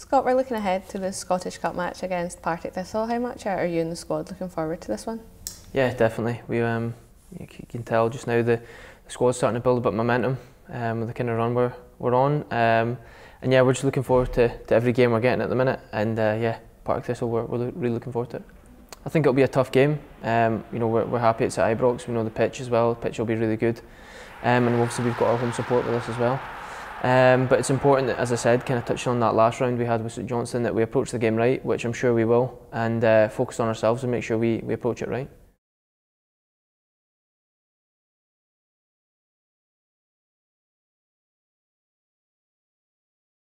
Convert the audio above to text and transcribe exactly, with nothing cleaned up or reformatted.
Scott, we're looking ahead to the Scottish Cup match against Partick Thistle. How much are you and the squad looking forward to this one? Yeah, definitely. We um, you can tell just now the, the squad's starting to build a bit of momentum um, with the kind of run we're we're on, um, and yeah, we're just looking forward to, to every game we're getting at the minute. And uh, yeah, Partick Thistle, we're, we're lo really looking forward to it. I think it'll be a tough game. Um, you know, we're, we're happy it's at Ibrox. We know the pitch as well. The pitch will be really good, um, and obviously we've got our home support with us as well. Um, but it's important that, as I said, kind of touching on that last round we had with St Johnstone, that we approach the game right, which I'm sure we will, and uh, focus on ourselves and make sure we, we approach it right.